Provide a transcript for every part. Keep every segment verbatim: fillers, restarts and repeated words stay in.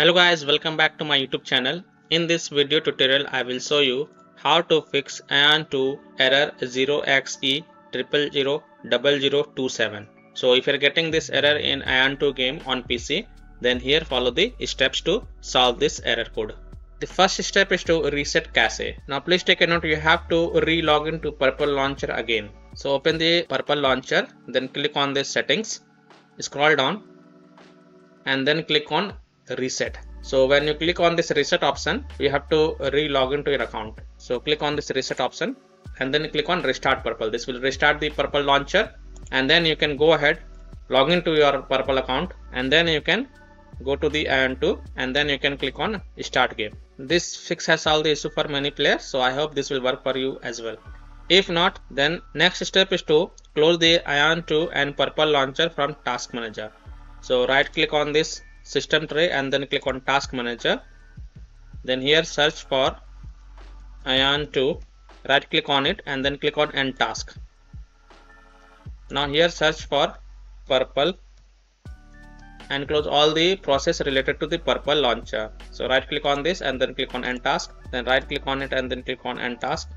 Hello guys, welcome back to my YouTube channel. In this video tutorial I will show you how to fix AION two error zero x E zero zero zero zero zero zero two seven. So if you are getting this error in AION two game on P C, then here follow the steps to solve this error code. The first step is to reset cache. Now please take a note, you have to re-log into Purple launcher again. So open the Purple launcher, then click on the settings, scroll down and then click on reset. So when you click on this reset option, you have to re-log into your account. So click on this reset option and then click on restart Purple. This will restart the Purple launcher and then you can go ahead, log into your Purple account and then you can go to the AION two and then you can click on start game. This fix has solved the issue for many players, so I hope this will work for you as well. If not, then next step is to close the AION two and Purple launcher from task manager. So right click on this system tray and then click on task manager, then here search for AION two, right click on it and then click on end task. Now here search for Purple and close all the process related to the Purple launcher. So right click on this and then click on end task, then right click on it and then click on end task,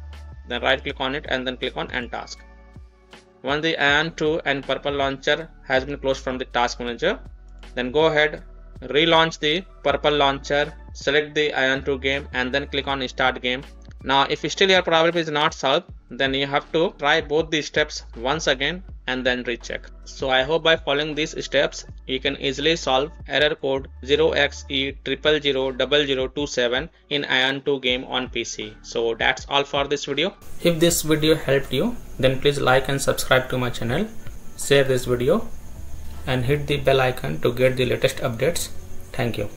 then right click on it and then click on end task. Once the AION two and Purple launcher has been closed from the task manager, then go ahead, relaunch the Purple launcher, select the AION two game and then click on start game. Now if still your problem is not solved, then you have to try both these steps once again and then recheck. So I hope by following these steps you can easily solve error code zero x E zero zero zero zero zero zero two seven in AION two game on P C. So that's all for this video. If this video helped you, then please like and subscribe to my channel, share this video and hit the bell icon to get the latest updates. Thank you.